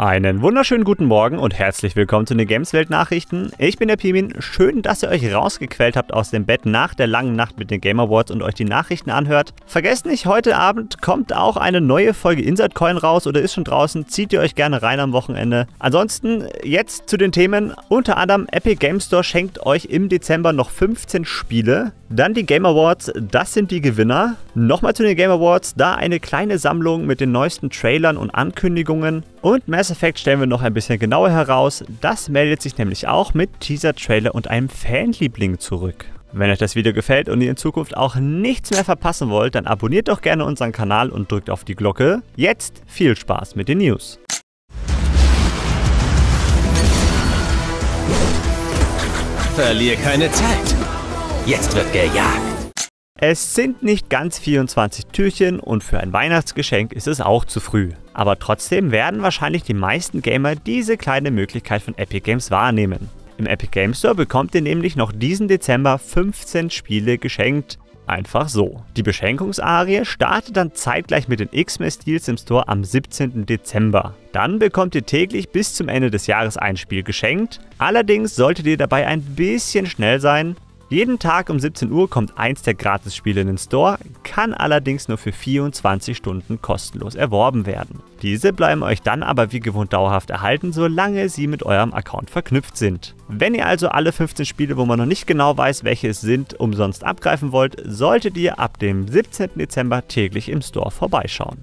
Einen wunderschönen guten Morgen und herzlich willkommen zu den Gameswelt-Nachrichten. Ich bin der Pimin, schön, dass ihr euch rausgequält habt aus dem Bett nach der langen Nacht mit den Game Awards und euch die Nachrichten anhört. Vergesst nicht, heute Abend kommt auch eine neue Folge Insert Coin raus oder ist schon draußen, zieht ihr euch gerne rein am Wochenende. Ansonsten jetzt zu den Themen, unter anderem Epic Games Store schenkt euch im Dezember noch 15 Spiele. Dann die Game Awards, das sind die Gewinner. Nochmal zu den Game Awards, da eine kleine Sammlung mit den neuesten Trailern und Ankündigungen. Und Mass Effect stellen wir noch ein bisschen genauer heraus. Das meldet sich nämlich auch mit Teaser-Trailer und einem Fanliebling zurück. Wenn euch das Video gefällt und ihr in Zukunft auch nichts mehr verpassen wollt, dann abonniert doch gerne unseren Kanal und drückt auf die Glocke. Jetzt viel Spaß mit den News. Verlier keine Zeit. Jetzt wird gejagt. Es sind nicht ganz 24 Türchen und für ein Weihnachtsgeschenk ist es auch zu früh. Aber trotzdem werden wahrscheinlich die meisten Gamer diese kleine Möglichkeit von Epic Games wahrnehmen. Im Epic Games Store bekommt ihr nämlich noch diesen Dezember 15 Spiele geschenkt. Einfach so. Die Beschenkungsarie startet dann zeitgleich mit den X-Mess-Deals im Store am 17. Dezember. Dann bekommt ihr täglich bis zum Ende des Jahres ein Spiel geschenkt. Allerdings solltet ihr dabei ein bisschen schnell sein. Jeden Tag um 17 Uhr kommt eins der Gratis-Spiele in den Store, kann allerdings nur für 24 Stunden kostenlos erworben werden. Diese bleiben euch dann aber wie gewohnt dauerhaft erhalten, solange sie mit eurem Account verknüpft sind. Wenn ihr also alle 15 Spiele, wo man noch nicht genau weiß, welche es sind, umsonst abgreifen wollt, solltet ihr ab dem 17. Dezember täglich im Store vorbeischauen.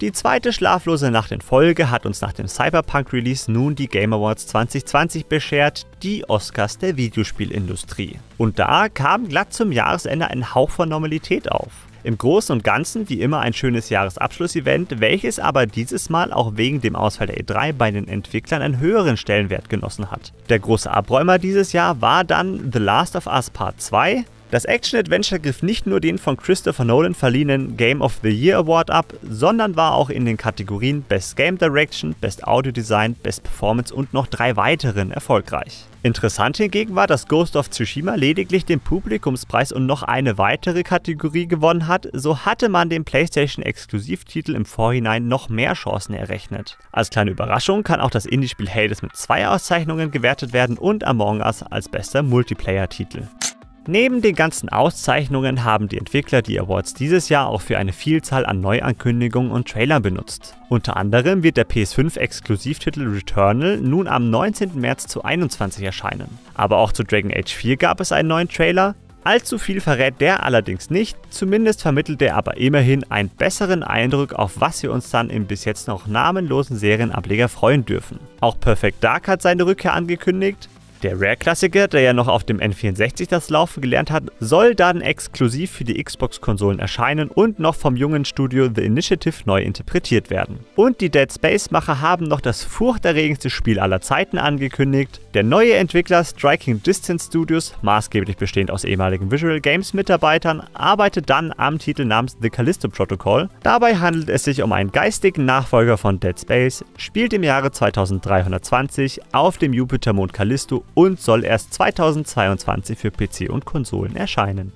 Die zweite schlaflose Nacht in Folge hat uns nach dem Cyberpunk-Release nun die Game Awards 2020 beschert, die Oscars der Videospielindustrie. Und da kam glatt zum Jahresende ein Hauch von Normalität auf. Im Großen und Ganzen wie immer ein schönes Jahresabschlussevent, welches aber dieses Mal auch wegen dem Ausfall der E3 bei den Entwicklern einen höheren Stellenwert genossen hat. Der große Abräumer dieses Jahr war dann The Last of Us Part 2. Das Action-Adventure griff nicht nur den von Christopher Nolan verliehenen Game of the Year Award ab, sondern war auch in den Kategorien Best Game Direction, Best Audio Design, Best Performance und noch 3 weiteren erfolgreich. Interessant hingegen war, dass Ghost of Tsushima lediglich den Publikumspreis und noch eine weitere Kategorie gewonnen hat, so hatte man dem PlayStation-Exklusivtitel im Vorhinein noch mehr Chancen errechnet. Als kleine Überraschung kann auch das Indie-Spiel Hades mit 2 Auszeichnungen gewertet werden und Among Us als bester Multiplayer-Titel. Neben den ganzen Auszeichnungen haben die Entwickler die Awards dieses Jahr auch für eine Vielzahl an Neuankündigungen und Trailern benutzt. Unter anderem wird der PS5-Exklusivtitel Returnal nun am 19. März 2021 erscheinen. Aber auch zu Dragon Age 4 gab es einen neuen Trailer. Allzu viel verrät der allerdings nicht, zumindest vermittelt er aber immerhin einen besseren Eindruck, auf was wir uns dann im bis jetzt noch namenlosen Serienableger freuen dürfen. Auch Perfect Dark hat seine Rückkehr angekündigt. Der Rare-Klassiker, der ja noch auf dem N64 das Laufen gelernt hat, soll dann exklusiv für die Xbox-Konsolen erscheinen und noch vom jungen Studio The Initiative neu interpretiert werden. Und die Dead Space-Macher haben noch das furchterregendste Spiel aller Zeiten angekündigt. Der neue Entwickler Striking Distance Studios, maßgeblich bestehend aus ehemaligen Visual Games-Mitarbeitern, arbeitet dann am Titel namens The Callisto Protocol. Dabei handelt es sich um einen geistigen Nachfolger von Dead Space, spielt im Jahre 2320 auf dem Jupitermond Callisto und soll erst 2022 für PC und Konsolen erscheinen.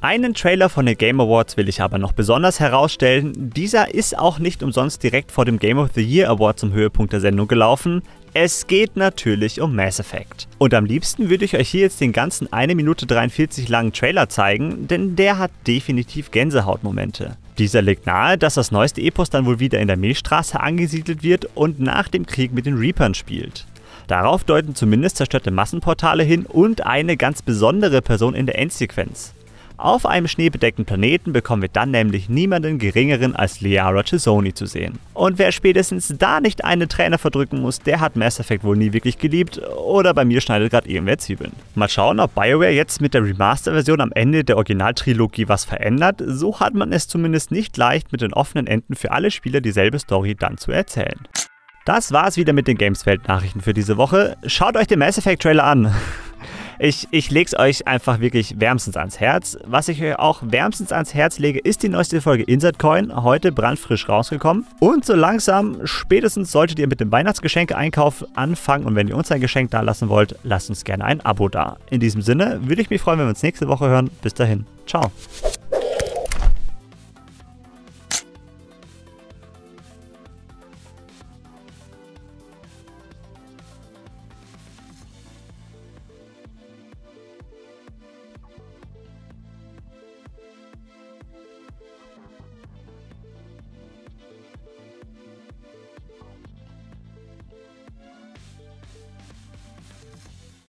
Einen Trailer von den Game Awards will ich aber noch besonders herausstellen. Dieser ist auch nicht umsonst direkt vor dem Game of the Year Award zum Höhepunkt der Sendung gelaufen. Es geht natürlich um Mass Effect. Und am liebsten würde ich euch hier jetzt den ganzen 1 Minute 43 langen Trailer zeigen, denn der hat definitiv Gänsehautmomente. Dieser legt nahe, dass das neueste Epos dann wohl wieder in der Milchstraße angesiedelt wird und nach dem Krieg mit den Reapern spielt. Darauf deuten zumindest zerstörte Massenportale hin und eine ganz besondere Person in der Endsequenz. Auf einem schneebedeckten Planeten bekommen wir dann nämlich niemanden geringeren als Liara T'Soni zu sehen. Und wer spätestens da nicht eine Träne verdrücken muss, der hat Mass Effect wohl nie wirklich geliebt oder bei mir schneidet gerade irgendwer Zwiebeln. Mal schauen, ob Bioware jetzt mit der Remaster-Version am Ende der Originaltrilogie was verändert, so hat man es zumindest nicht leicht, mit den offenen Enden für alle Spieler dieselbe Story dann zu erzählen. Das war's wieder mit den Gameswelt-Nachrichten für diese Woche. Schaut euch den Mass Effect-Trailer an. Ich leg's euch einfach wirklich wärmstens ans Herz. Was ich euch auch wärmstens ans Herz lege, ist die neueste Folge Insert Coin, heute brandfrisch rausgekommen. Und so langsam, spätestens solltet ihr mit dem Weihnachtsgeschenke-Einkauf anfangen und wenn ihr uns ein Geschenk da lassen wollt, lasst uns gerne ein Abo da. In diesem Sinne würde ich mich freuen, wenn wir uns nächste Woche hören. Bis dahin, ciao.